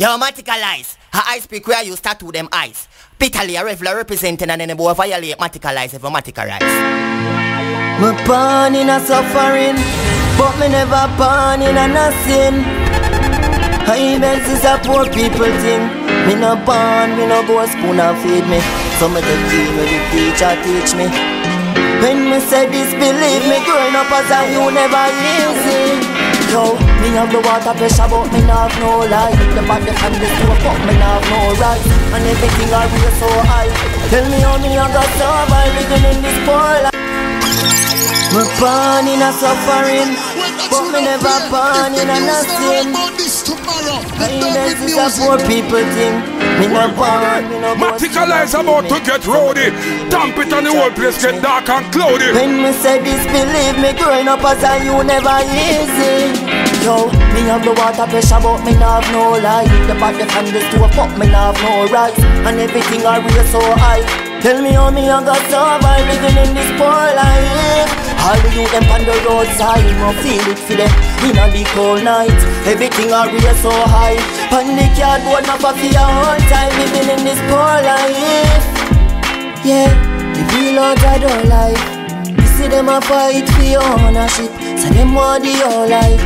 Yo, Maticalise, I speak where you start with them eyes. Pitally, a reveler representing and then boy violate Maticalise if a Maticalise. Me born in a suffering, but me never born in a sin. Even since a poor people thing, me no born, me no go spoon and feed me. So me take tea, me the teacher teach me. When me say this, believe me, growing up as a you never lives it. Yo, me have the water pressure but me not have no light. The body and the soul but me not have no right. And everything I real so high. Tell me how me I got survive living in this poor life. Me born in a suffering, but me never born in a nothing. Kindness is a poor people thing. Me not born, me not born. Maticalise about to get rowdy. Damp it on the whole place get dark and cloudy. When me say this, believe me, growing up as a you never easy. Yo, me have the water pressure but me not have no light. The body from the stove but me not have no right. And everything I real so high. Tell me how me I got survive living in this poor life. All the youth them on the roadside, no feel it for them in a big cold night. Everything I real so high. Pan the cardboard not for fear all time living in this poor life. Yeah, the real out I don't like. See them a fight for your ownership, so them want the all light.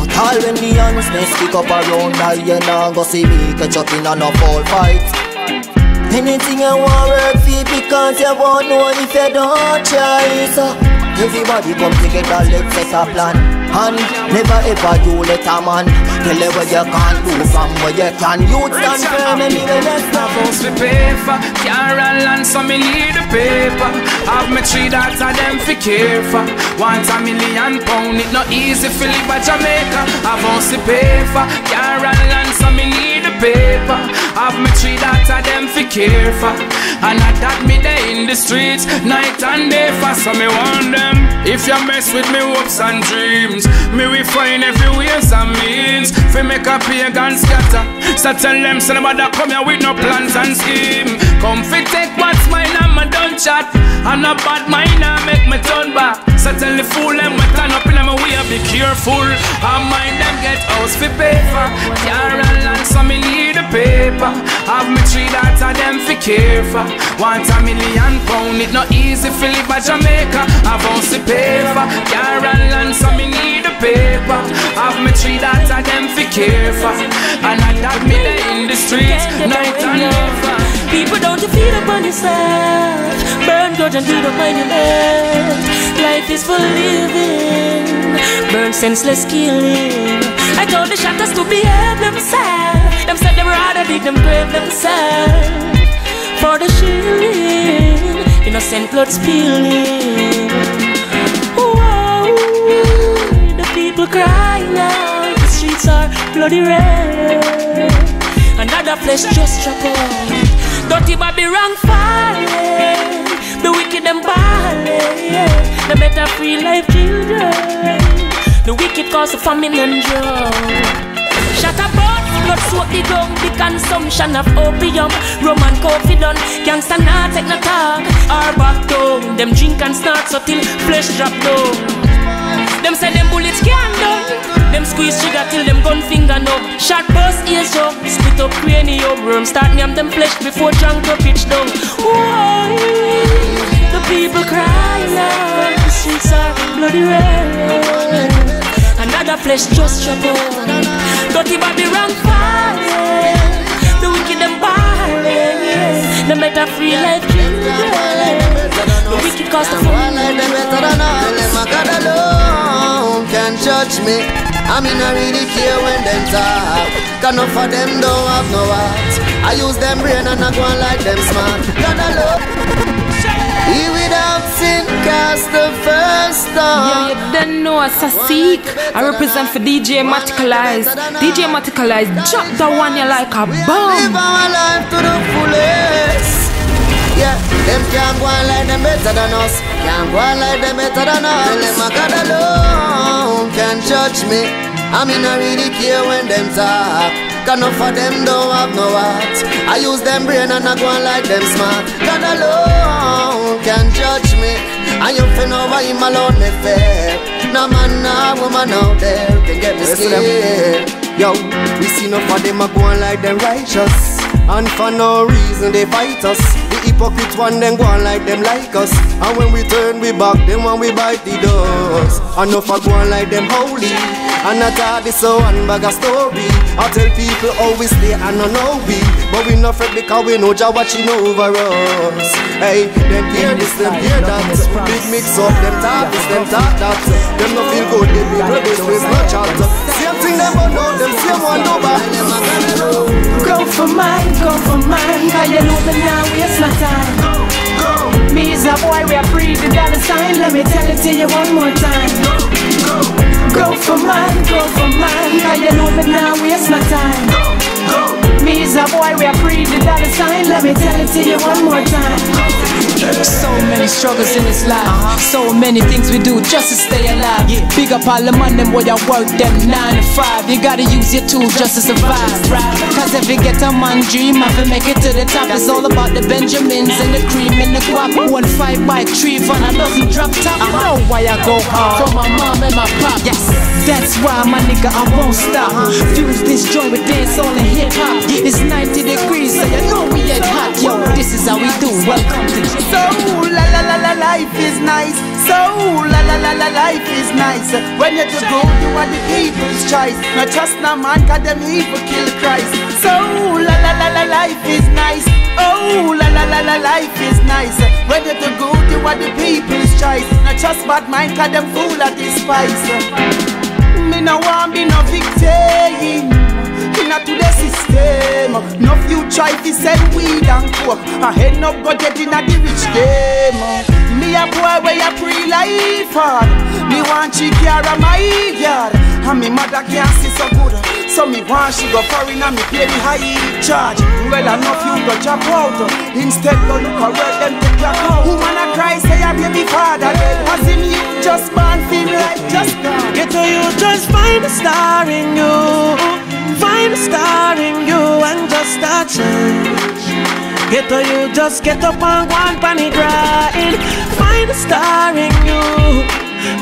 But all when the honestness pick up around I, you nah go see me catch up in a fall fight. Anything you want work for because you won't know if you don't try. So everybody come together, let's set a plan. And never ever do let a man tell you what you can't do from what you can. You stand firm and even less now. Post the paper, can't run land so me need the paper. Have me 3 daughters them fi care for. Want £1 million, it no easy fi live a Jamaica. I've also pay for, can't run land so me need the paper. Have me 3 daughters them fi care for. And at that me day in the streets, night and day for. So me warn them, if you mess with me hopes and dreams, me we find every way some means fi make a pagan scatter. So tell them so nobody come here with no plans and scheme. Come fi take what's mine and me don't chat. I'm not bad mind, I make me turn back. So tell the fool them we turn up in my way, be careful. I mind them get house for paper. Can't run land so me need the paper. Have me 3 daughters them for care for. Want £1 million, it no easy for live a Jamaica. I've house for paper. Can't run land so me need the paper. Have me 3 daughters them for care for. And I that me there in the streets, night and over. People don't feed upon yourself. Burn grudge and build up monument. Life is for living. Burn senseless killing. I told the shatters to behave themselves. Them said they were harder, did them brave themselves. For the shilling, innocent blood spilling. Whoa, the people crying out. The streets are bloody red. Another flesh just drop on. Dirty Bobby wrong falling. The wicked them balling, yeah. The better free life children. The wicked cause the famine and drought. Shut up out, blood soak the ground. The consumption of opium, rum and coffee done. Gangsta not take no talk or back down. Them drink and snort so till flesh drop down. Them say them bullets can't done. Them squeeze trigger till them gun finger no. Shot burst ears up, split up cranium. Room start nyam them flesh before junk to pitch down. Whoa, the people cry now. The streets are bloody red. Another flesh just drop on. Dirty Bobby rank falling. The wicked them balling, yeah. Them better free life children. The wicked cause the fun. Them better than all. Them a God alone can judge me. I mean I really care when them talk. Cause none of them don't have no heart. I use them brain and I go and like them smart. God alone, he without sin cast the first stone. Yeah, you don't know as a seek. I represent for DJ Maticalise. DJ Maticalise, drop that one you like a bomb. Live our life to the fullest. Yeah, them can't go and like them better than us. Can't go and like them better than us. Tell them I God alone can judge me. I mean I really care when them talk. Cause none of them don't have no heart. I use them brain and I go and like them smart. God alone can judge me. And you feel now why him alone me fair. No man, no woman out there can get me scared. Yo, we see no for them a go on like them righteous, and for no reason they fight us. The hypocrites want them go on like them like us, and when we turn we back, them when we bite the dust. Enough a go on like them holy, and I tell this one bag of story. I tell people how we stay and no know we, but we not fret because we know Jah watching over us. Hey, them hear this, them hear that, big mix up, them talk this, them talk that. Them no feel good, they be rubbish, with no chat. Same thing them but know, them same one do back. Go for mine, cause you know me now waste my time. Go, go. Me is a boy, we are free to dollar sign. Let me tell it to you one more time. Go, go. Go for mine, cause you know me now waste my time. Go, go. Me is a boy, we are free to dollar sign. Let me tell it to you one more time. So many struggles in this life, so many things we do just to stay alive. Big up all the money where you work them 9 to 5. You gotta use your tools just to survive, right? Cause if you get a man dream, I can make it to the top. It's all about the Benjamins and the cream and the guap. 1 5 by 3 for a dozen drop top. I know why I go hard for my mom and my pop. Yes, that's why my nigga I won't stop. Fuse this joy with dance all in hip hop. It's 90 degrees so you know we ain't hot. Yo, this is how we do. Welcome to J. So la la la la, life is nice. So la la la la, life is nice. When you're the gold, you are the people's choice. Not trust no man, cause them evil kill Christ. So la la la la, life is nice. Oh la la la la, life is nice. When you're the gold, you are the people's choice. Not trust bad mind, cause them fool at this spice. Me no want be no victim not to the system. No future if you sell weed and coke, I end up go dead in a the rich them. Me a boy where you pre-life hard. Me want she care of my yard, and me mother can't see so good, so me want she go foreign and me pay the high charge. Well enough you go chop out, instead go look at where them take your out. Woman a cry say I be father dead, as in you just born feel like just gone. Get to you just find a star in you, find a star in you and just a change. Get to you, just get up and go and panic grind. Find a star in you,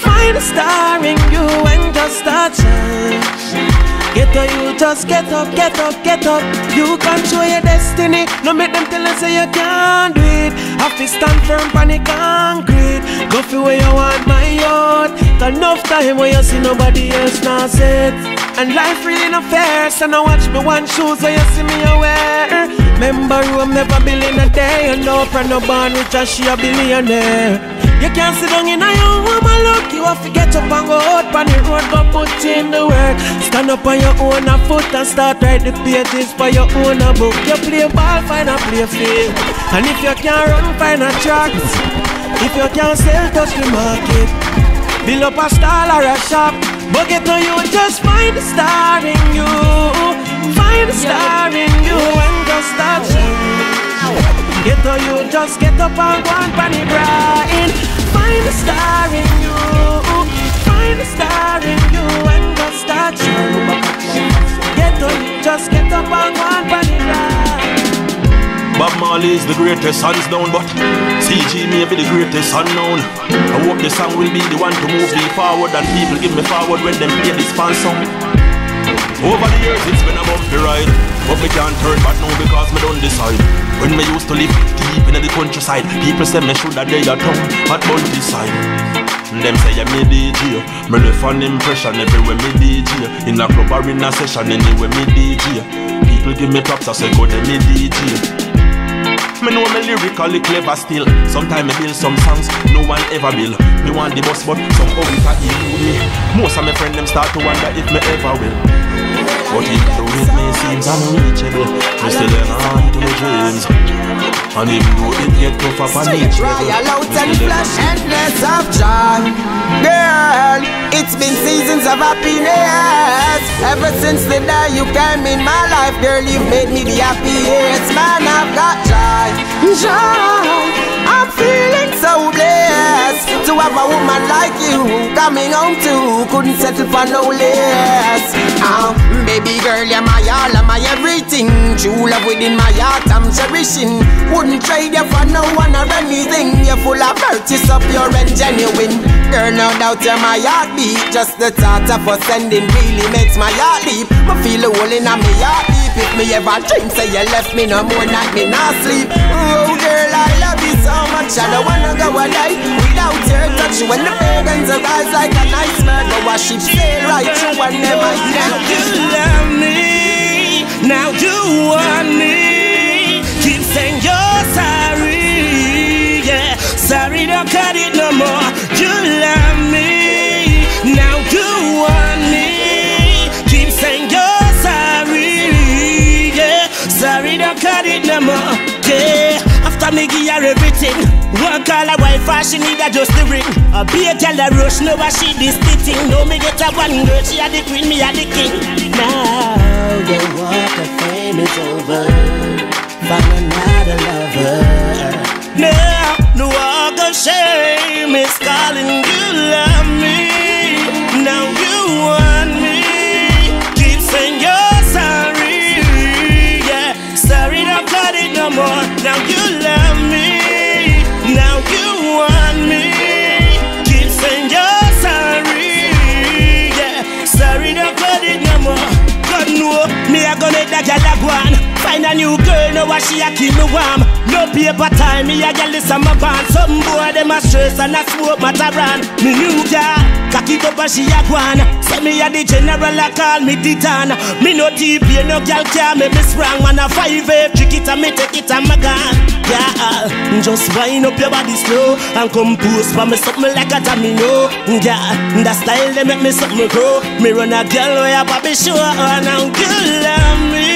find a star in you and just a change. Get to you, just get up, get up, get up. You control your destiny, no make them tell you say you can't do it. Have to stand firm, panic concrete. Go for where you want, my youth. Enough time where you see nobody else now set. And life really not fair, so now watch me one shoes so you see me aware. Remember I'm never building a day, and no friend no born rich and she a billionaire. You can't sit down in a young woman look, you have to get up and go out on the road, but put in the work. Stand up on your own a foot and start write the pages for your own a book. You play ball, find a play field, and if you can't run, find a track. If you can't sell, touch the market. Build up a stall or a shop. But get to you, just find a star in you, find a star in you and just a change. Get to you, just get up and go and panic grind. Find a star in you, find a star in you and just a change. Get to you, just get up and go and panic grind. Bob Marley is the greatest unknown, but CG may be the greatest unknown. I hope the song will be the one to move me forward, and people give me forward when them hear this fan song. Over the years it's been a bumpy ride, but me can't turn back now because me don't decide. When me used to live deep in the countryside, people say me should have did a town at Bounty side. Them say I'm a DJ, me left an impression everywhere me DJ. In a club or in a session anywhere me DJ. People give me props, I say go to me DJ. Me know me lyrically clever still. Sometimes I build some songs no one ever build. Me want the bus but somehow it a elude me. Most of my friends them start to wonder if me ever will. But if the way me seems unreachable, me still hang on to my dreams. And even though it get tough up on each level, out and flash endless of joy. Girl, it's been seasons of happiness. Ever since the day you came in my life, girl, you've made me the happiest man I've got. I'm feeling so blessed to have a woman like you coming home to. Couldn't settle for no less. Baby girl, you're my all, my everything. True love within my heart I'm cherishing. Wouldn't trade you for no one or anything. You're full of hurt, you're so pure and genuine. Girl, no doubt you're my heartbeat. Just the thought of us ending really makes my heart leap. I feel a hole in my heart deep. If me ever dream, say you left me no more night, me not sleep. Oh girl, I love you so much, I don't wanna go a night without your touch. When the pagans arise like an iceberg, go a ship sail right through and never end. Now you love me, now you want me, keep saying you're sorry, yeah. Sorry, don't cut it no more. You love me, now you want me, keep saying you're sorry, yeah. Sorry, don't cut it no more, yeah. After me give her everything, one call a wife and she need a just the ring. A beer tell the rush, no what she this thing. No me get a one girl, she a the queen, me a the king. Now the walk of fame is over, find another lover. Now the walk of shame is calling you love me. Now you want me, keep saying you're sorry, yeah. Sorry don't cut it no more. Now you love me, now you want me, keep saying you're sorry, yeah. Sorry don't cut it no more. God know, me a gonna make that gyal go on. Find a new girl, now she a keep me warm. No paper time, me a gyal is on my band. Some boy them a stress and a smoke matter on. Me new girl, cock it up and she a go on. Say me a the general, a call me Titan. Me no deep, you no gyal care, me sprang. Man a 5'8", trick it and me take it and me gone. Girl, just wind up your body slow and compose for me something like a domino. Girl, that style they make me something grow. Me run a girl way up a be sure, and I'm girl on me.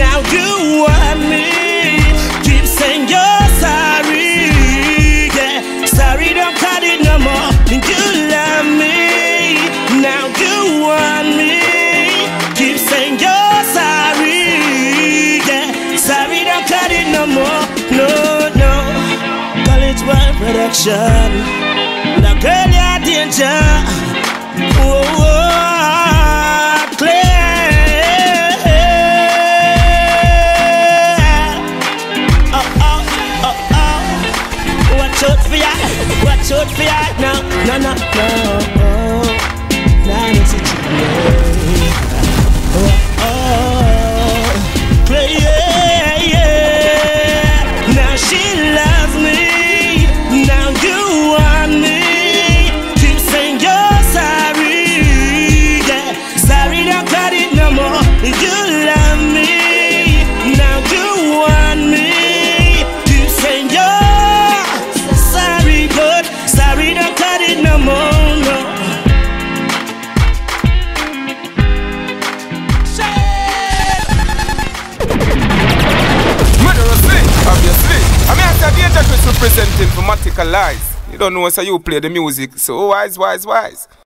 Now you want me, keep saying you're sorry, yeah. Sorry don't cut it no more. You love me, now you want me, keep saying you're sorry, yeah. Sorry don't cut it no more, no, no. College World Production, the girl you're danger. Whoa, whoa, clear. Watch out for ya, no, no, no, no. Now it's a trick. Oh, oh, play, yeah, yeah. Now she loves me, now you want me. Keep saying you're sorry, yeah. Sorry, don't cut it no more. You love me, now you want me. Presenting for Maticalise. You don't know, so you play the music. So wise, wise, wise.